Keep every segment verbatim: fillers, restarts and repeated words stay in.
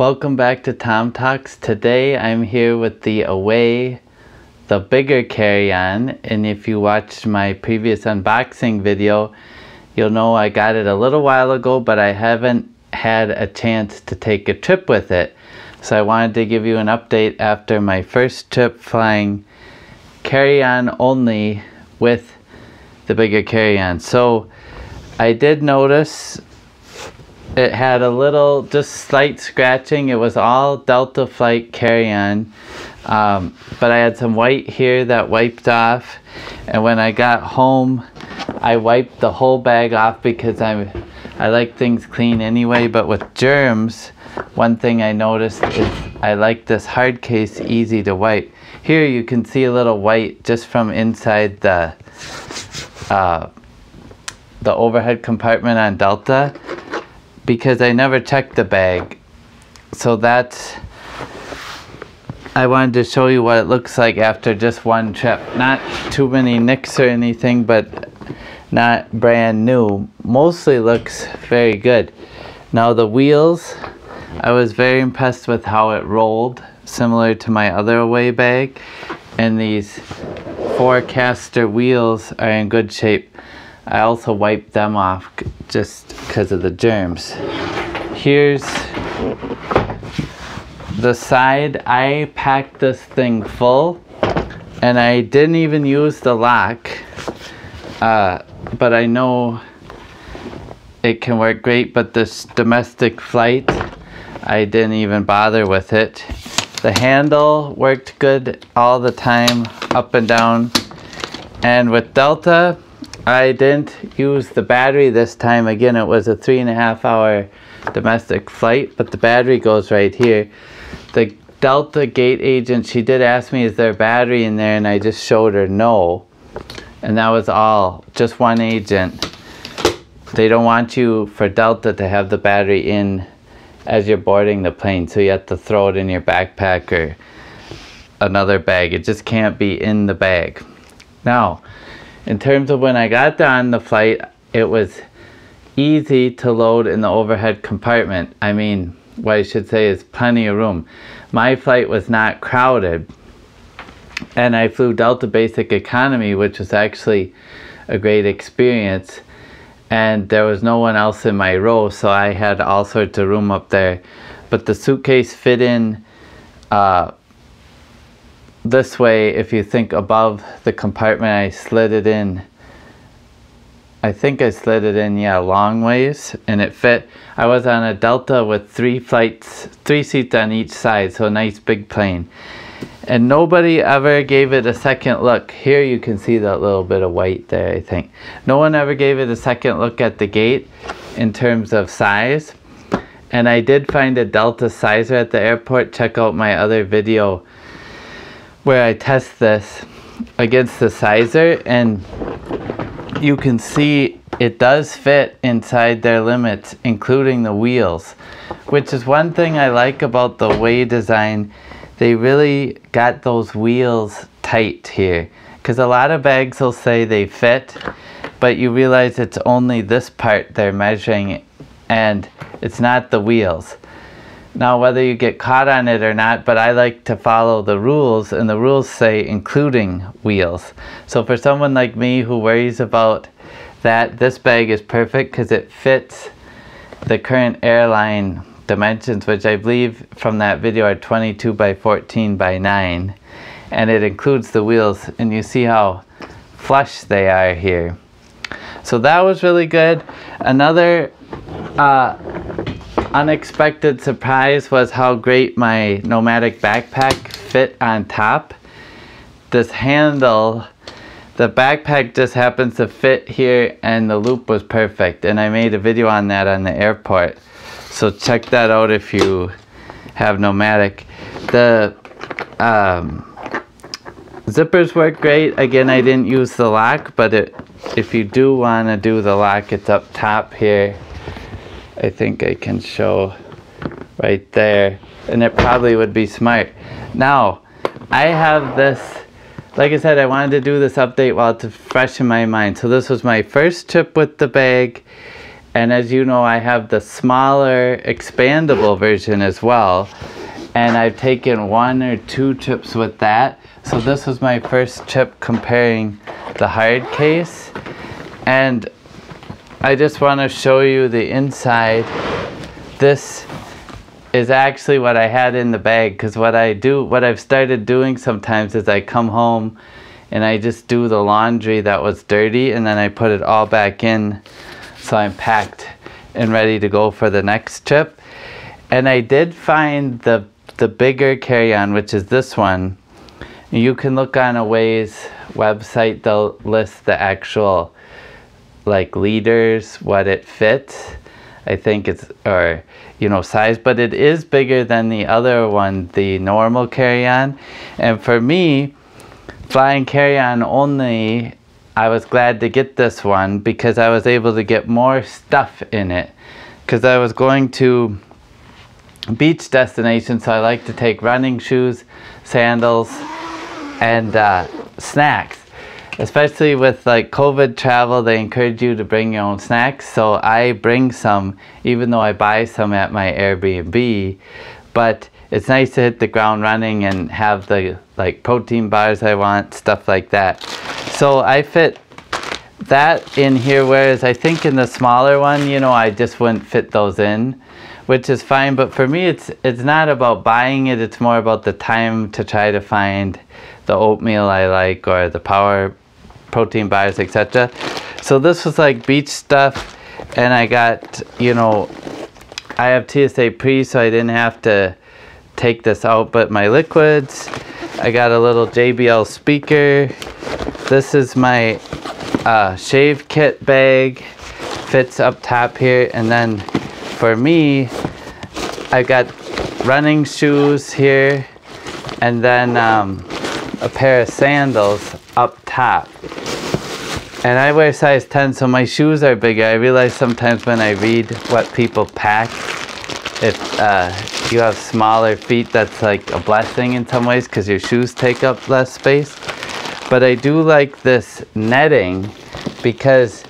Welcome back to TomTalks. Today I'm here with the Away, the bigger carry-on, and if you watched my previous unboxing video, you'll know I got it a little while ago, but I haven't had a chance to take a trip with it. So I wanted to give you an update after my first trip flying carry-on only with the bigger carry-on. So I did notice it had a little, just slight scratching. It was all Delta flight carry-on. Um, but I had some white here that wiped off. And when I got home, I wiped the whole bag off because I, I like things clean anyway. But with germs, one thing I noticed is I like this hard case easy to wipe. Here you can see a little white just from inside the, uh, the overhead compartment on Delta, because I never checked the bag. So that's, I wanted to show you what it looks like after just one trip. Not too many nicks or anything, but not brand new. Mostly looks very good. Now the wheels, I was very impressed with how it rolled, similar to my other Away bag. And these four caster wheels are in good shape. I also wiped them off just because of the germs. Here's the side. I packed this thing full and I didn't even use the lock, uh, but I know it can work great. But this domestic flight, I didn't even bother with it. The handle worked good all the time, up and down. And with Delta, I didn't use the battery this time. Again, it was a three and a half hour domestic flight, but the battery goes right here. The Delta gate agent, she did ask me, is there a battery in there? And I just showed her no. And that was all, just one agent. They don't want you, for Delta, to have the battery in as you're boarding the plane. So you have to throw it in your backpack or another bag. It just can't be in the bag. Now, in terms of when I got there on the flight, it was easy to load in the overhead compartment. I mean, what I should say is plenty of room. My flight was not crowded, and I flew Delta Basic Economy, which was actually a great experience, and there was no one else in my row, so I had all sorts of room up there. But the suitcase fit in uh, this way. If you think above the compartment, I slid it in. I think I slid it in, yeah, long ways, and it fit. I was on a Delta with three flights, three seats on each side, so a nice big plane. And nobody ever gave it a second look. Here you can see that little bit of white there, I think. No one ever gave it a second look at the gate in terms of size. And I did find a Delta sizer at the airport. Check out my other video where I test this against the sizer, and you can see it does fit inside their limits, including the wheels, which is one thing I like about the Away design. They really got those wheels tight here, because a lot of bags will say they fit, but you realize it's only this part they're measuring, and it's not the wheels. Now, whether you get caught on it or not, but I like to follow the rules, and the rules say including wheels. So for someone like me who worries about that, this bag is perfect because it fits the current airline dimensions, which I believe from that video are twenty-two by fourteen by nine, and it includes the wheels, and you see how flush they are here. So that was really good. Another uh, unexpected surprise was how great my Nomadic backpack fit on top. This handle, the backpack just happens to fit here, and the loop was perfect, and I made a video on that on the airport, so check that out if you have Nomadic. The um, zippers work great. Again, I didn't use the lock, but it, if you do want to do the lock, it's up top here. I think I can show right there, and it probably would be smart. Now, I have this, like I said, I wanted to do this update while it's fresh in my mind. So this was my first trip with the bag, And as you know, I have the smaller expandable version as well. And I've taken one or two trips with that. So this was my first trip comparing the hard case. And I just want to show you the inside. This is actually what I had in the bag, because what I do, what I've started doing sometimes is I come home and I just do the laundry that was dirty and then I put it all back in, so I'm packed and ready to go for the next trip. And I did find the the bigger carry-on, which is this one. You can look on Away's website, they'll list the actual like liters, what it fits. I think it's, or, you know, size, but it is bigger than the other one, the normal carry-on. And for me, flying carry-on only, I was glad to get this one because I was able to get more stuff in it. Because I was going to beach destinations, so I like to take running shoes, sandals, and uh, snacks. Especially with like COVID travel, they encourage you to bring your own snacks. So I bring some, even though I buy some at my Airbnb. But it's nice to hit the ground running and have the like protein bars I want, stuff like that. So I fit that in here, whereas I think in the smaller one, you know, I just wouldn't fit those in, which is fine. But for me, it's, it's not about buying it. It's more about the time to try to find the oatmeal I like or the power protein bars, et cetera. So this was like beach stuff, and I got, you know, I have T S A pre, so I didn't have to take this out, but my liquids, I got a little J B L speaker. This is my uh, shave kit bag, fits up top here, and then for me, I got running shoes here, and then um, a pair of sandals up top. And I wear size ten, so my shoes are bigger. I realize sometimes when I read what people pack, if uh, you have smaller feet, that's like a blessing in some ways because your shoes take up less space. But I do like this netting because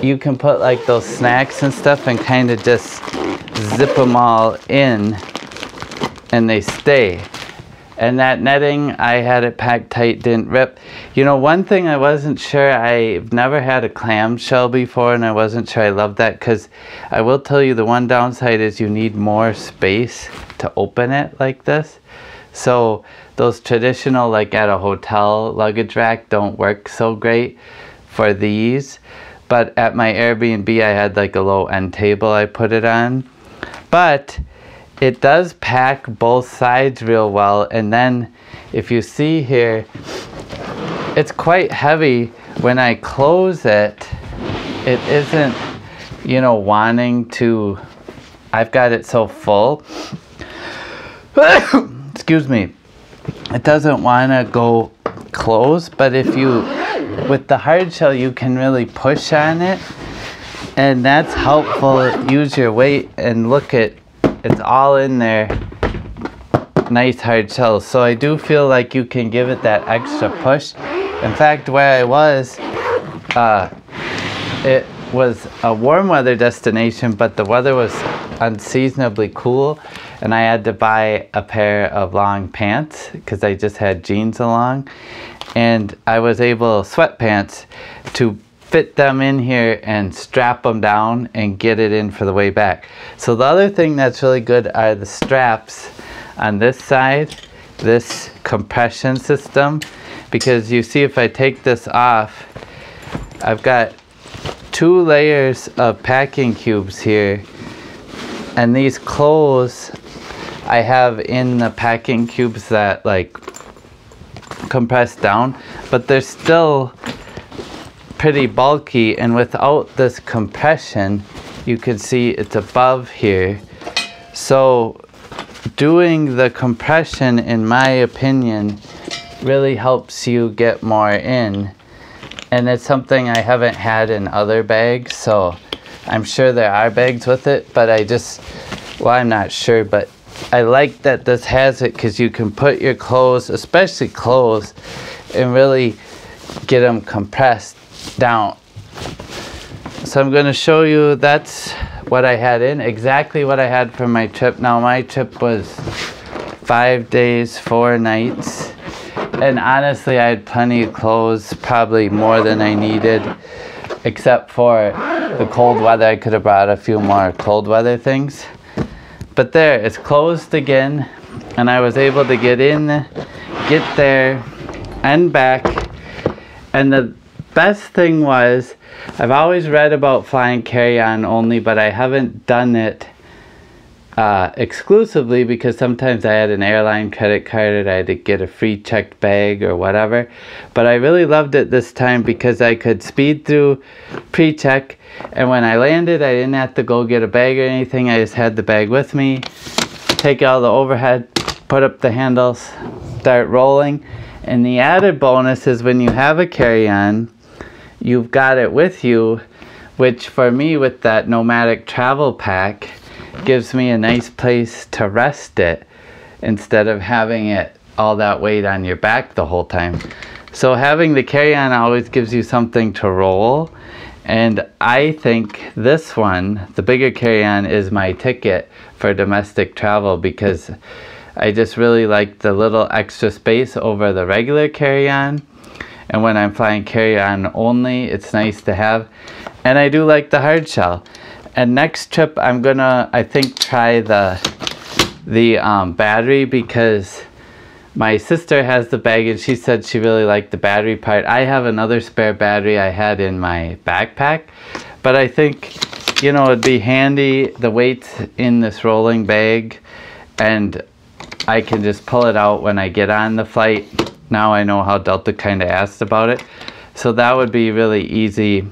you can put like those snacks and stuff and kind of just zip them all in and they stay. And that netting, I had it packed tight, didn't rip. You know, one thing I wasn't sure, I've never had a clamshell before, and I wasn't sure I loved that, because I will tell you the one downside is you need more space to open it like this. So those traditional, like at a hotel luggage rack, don't work so great for these. But at my Airbnb, I had like a low end table I put it on. But it does pack both sides real well, and then if you see here, it's quite heavy. When I close it, it isn't, you know, wanting to, I've got it so full, excuse me, it doesn't want to go close, but if you, with the hard shell, you can really push on it, and that's helpful. Use your weight and look at, it's all in there, nice hard shells. So I do feel like you can give it that extra push. In fact, where I was, uh, it was a warm weather destination, but the weather was unseasonably cool, and I had to buy a pair of long pants because I just had jeans along, and I was able, sweatpants, to fit them in here and strap them down and get it in for the way back. So the other thing that's really good are the straps on this side, this compression system, because you see if I take this off, I've got two layers of packing cubes here, and these clothes I have in the packing cubes that like compress down, but they're still pretty bulky, and without this compression, you can see it's above here. So doing the compression, in my opinion, really helps you get more in, and it's something I haven't had in other bags, so I'm sure there are bags with it, but I just, well, I'm not sure, but I like that this has it because you can put your clothes, especially clothes, and really get them compressed down. So I'm going to show you that's what I had in, exactly what I had for my trip. Now my trip was five days, four nights. And honestly, I had plenty of clothes, probably more than I needed, except for the cold weather. I could have brought a few more cold weather things. But there, it's closed again, and I was able to get in, get there, and back. And the best thing was, I've always read about flying carry-on only, but I haven't done it Uh, exclusively, because sometimes I had an airline credit card and I had to get a free checked bag or whatever. But I really loved it this time because I could speed through pre-check, and when I landed I didn't have to go get a bag or anything. I just had the bag with me, take out the overhead, put up the handles, start rolling. And the added bonus is when you have a carry-on, you've got it with you, which for me with that Nomadic travel pack gives me a nice place to rest it instead of having it all that weight on your back the whole time. So having the carry-on always gives you something to roll, and I think this one, the bigger carry-on, is my ticket for domestic travel, because I just really like the little extra space over the regular carry-on. And when I'm flying carry-on only, it's nice to have. And I do like the hard shell. And next trip, I'm gonna, I think, try the the um, battery, because my sister has the bag and she said she really liked the battery part. I have another spare battery I had in my backpack, but I think, you know, it'd be handy, the weight's in this rolling bag, and I can just pull it out when I get on the flight. Now I know how Delta kind of asked about it, so that would be really easy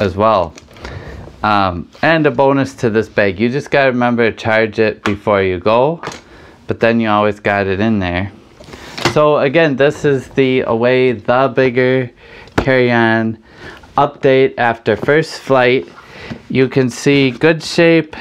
as well. Um, and a bonus to this bag, you just gotta remember to charge it before you go, but then you always got it in there. So again, this is the Away, the bigger carry-on update after first flight. You can see good shape,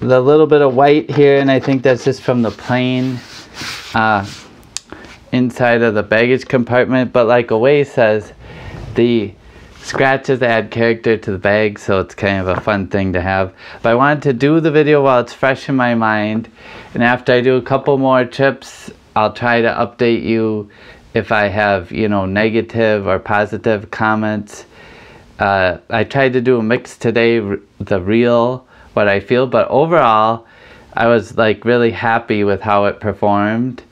the little bit of white here, and I think that's just from the plane uh, inside of the baggage compartment. But like Away says, the scratches add character to the bag, so it's kind of a fun thing to have. But I wanted to do the video while it's fresh in my mind, and after I do a couple more trips, I'll try to update you if I have, you know, negative or positive comments. Uh, I tried to do a mix today, the real, what I feel, but overall, I was like really happy with how it performed.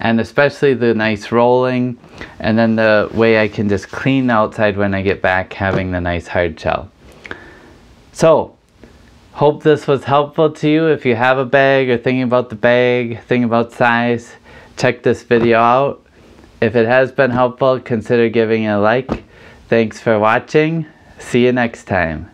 And especially the nice rolling, and then the way I can just clean outside when I get back, having the nice hard shell. So, hope this was helpful to you. If you have a bag or thinking about the bag, thinking about size, check this video out. If it has been helpful, consider giving it a like. Thanks for watching. See you next time.